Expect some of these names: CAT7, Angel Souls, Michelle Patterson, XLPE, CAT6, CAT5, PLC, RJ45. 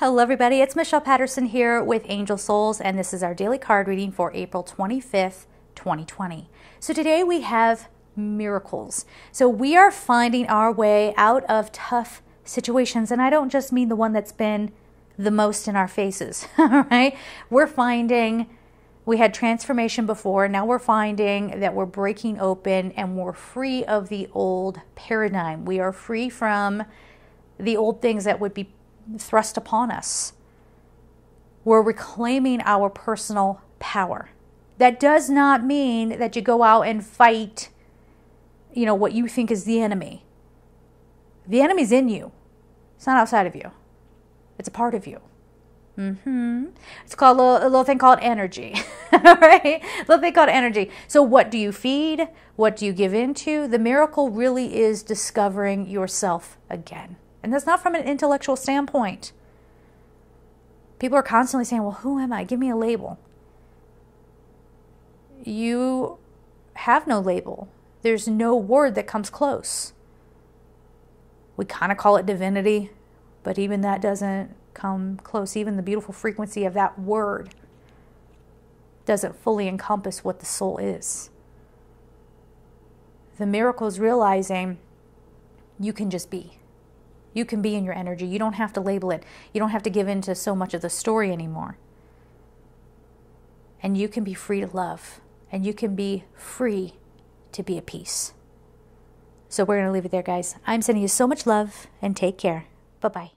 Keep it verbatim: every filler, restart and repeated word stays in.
Hello everybody, it's Michelle Patterson here with Angel Souls, and this is our daily card reading for April twenty-fifth, twenty twenty. So today we have miracles. So we are finding our way out of tough situations, and I don't just mean the one that's been the most in our faces, all right? We're finding we had transformation before, now we're finding that we're breaking open and we're free of the old paradigm. We are free from the old things that would be thrust upon us. We're reclaiming our personal power. That does not mean that you go out and fight, you know, what you think is the enemy. The enemy's in you. It's not outside of you. It's a part of you. Mm-hmm. It's called a little, a little thing called energy. All right? A little thing called energy. So what do you feed? What do you give into? The miracle really is discovering yourself again. And that's not from an intellectual standpoint. People are constantly saying, well, who am I? Give me a label. You have no label. There's no word that comes close. We kind of call it divinity, but even that doesn't come close. Even the beautiful frequency of that word doesn't fully encompass what the soul is. The miracle is realizing you can just be. You can be in your energy. You don't have to label it. You don't have to give in to so much of the story anymore. And you can be free to love. And you can be free to be at peace. So we're going to leave it there, guys. I'm sending you so much love, and take care. Bye-bye.